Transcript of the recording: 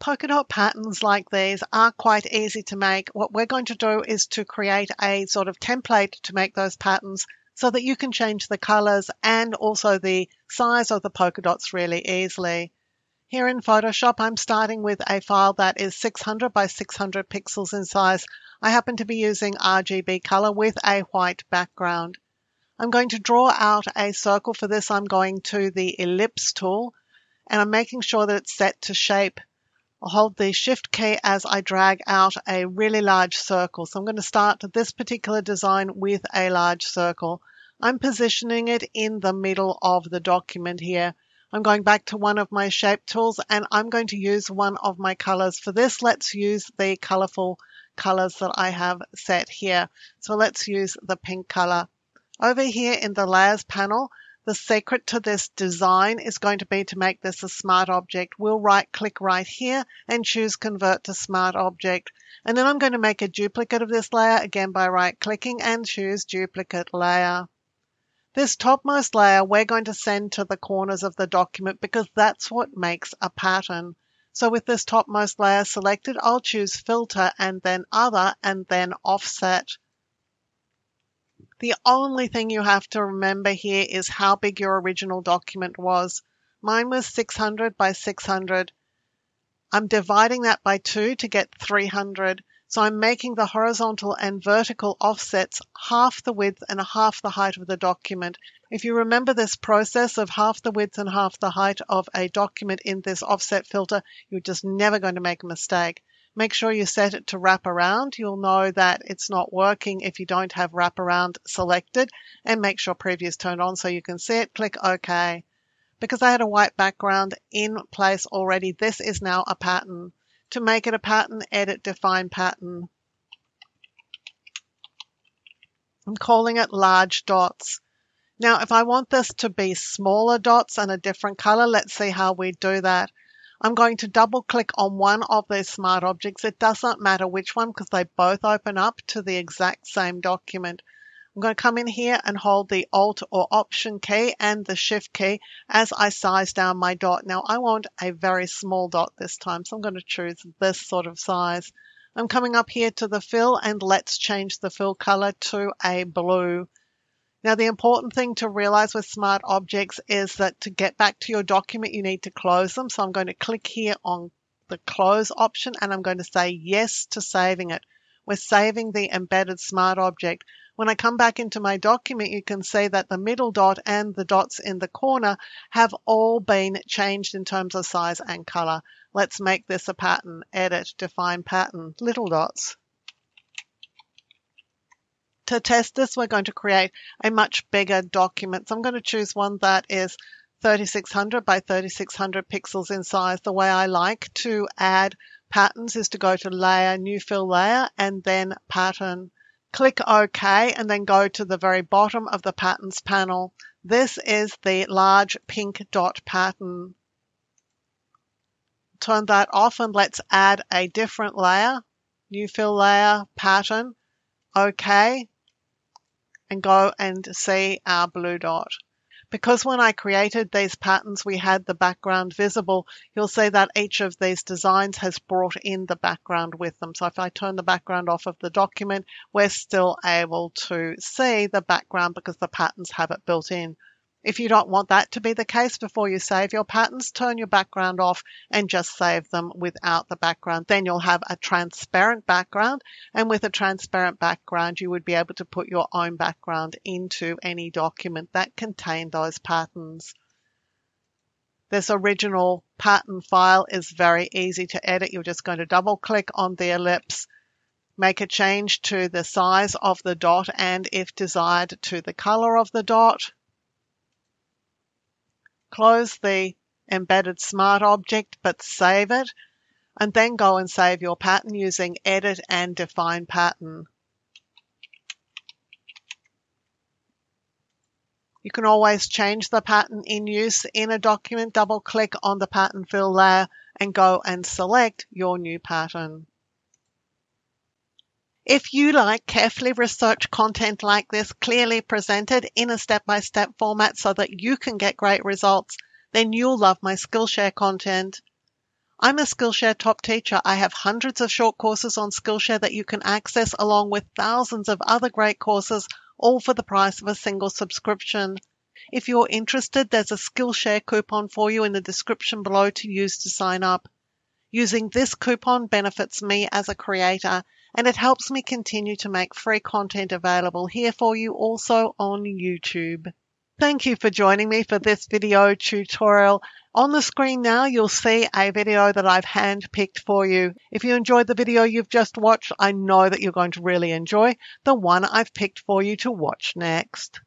Polka dot patterns like these are quite easy to make. What we're going to do is to create a sort of template to make those patterns so that you can change the colors and also the size of the polka dots really easily. Here in Photoshop, I'm starting with a file that is 600 by 600 pixels in size. I happen to be using RGB color with a white background. I'm going to draw out a circle. For this, I'm going to the ellipse tool, and I'm making sure that it's set to shape. I'll hold the Shift key as I drag out a really large circle. So I'm going to start this particular design with a large circle. I'm positioning it in the middle of the document here. I'm going back to one of my shape tools, and I'm going to use one of my colors. For this, let's use the colorful colors that I have set here. So let's use the pink color. Over here in the Layers panel, the secret to this design is going to be to make this a smart object. We'll right-click right here and choose Convert to Smart Object. And then I'm going to make a duplicate of this layer, again by right-clicking, and choose Duplicate Layer. This topmost layer we're going to send to the corners of the document because that's what makes a pattern. So with this topmost layer selected, I'll choose Filter and then Other and then Offset. The only thing you have to remember here is how big your original document was. Mine was 600 by 600. I'm dividing that by 2 to get 300. So I'm making the horizontal and vertical offsets half the width and half the height of the document. If you remember this process of half the width and half the height of a document in this offset filter, you're just never going to make a mistake. Make sure you set it to wrap around. You'll know that it's not working if you don't have wrap around selected, and make sure preview is turned on so you can see it. Click OK. Because I had a white background in place already, this is now a pattern. To make it a pattern, edit Define Pattern. I'm calling it Large Dots. Now, if I want this to be smaller dots and a different color, let's see how we do that. I'm going to double click on one of these smart objects. It does not matter which one because they both open up to the exact same document. I'm going to come in here and hold the Alt or Option key and the Shift key as I size down my dot. Now I want a very small dot this time, so I'm going to choose this sort of size. I'm coming up here to the fill, and let's change the fill color to a blue. Now, the important thing to realize with smart objects is that to get back to your document, you need to close them. So I'm going to click here on the Close option, and I'm going to say yes to saving it. We're saving the embedded smart object. When I come back into my document, you can see that the middle dot and the dots in the corner have all been changed in terms of size and color. Let's make this a pattern. Edit, Define Pattern, Little Dots. To test this, we're going to create a much bigger document. So I'm going to choose one that is 3600 by 3600 pixels in size. The way I like to add patterns is to go to Layer, New Fill Layer, and then Pattern. Click OK, and then go to the very bottom of the Patterns panel. This is the large pink dot pattern. Turn that off, and let's add a different layer. New Fill Layer, Pattern. OK. And go and see our blue dot. Because when I created these patterns, we had the background visible, you'll see that each of these designs has brought in the background with them. So if I turn the background off of the document, we're still able to see the background because the patterns have it built in. If you don't want that to be the case, before you save your patterns, turn your background off and just save them without the background. Then you'll have a transparent background, and with a transparent background, you would be able to put your own background into any document that contained those patterns. This original pattern file is very easy to edit. You're just going to double click on the ellipse, make a change to the size of the dot, and if desired, to the color of the dot. Close the embedded smart object, but save it, and then go and save your pattern using Edit and Define Pattern. You can always change the pattern in use in a document. Double click on the Pattern Fill Layer and go and select your new pattern. If you like carefully researched content like this, clearly presented in a step-by-step format so that you can get great results, then you'll love my Skillshare content. I'm a Skillshare top teacher. I have hundreds of short courses on Skillshare that you can access along with thousands of other great courses, all for the price of a single subscription. If you're interested, there's a Skillshare coupon for you in the description below to use to sign up. Using this coupon benefits me as a creator, and it helps me continue to make free content available here for you also on YouTube. Thank you for joining me for this video tutorial. On the screen now you'll see a video that I've handpicked for you. If you enjoyed the video you've just watched, I know that you're going to really enjoy the one I've picked for you to watch next.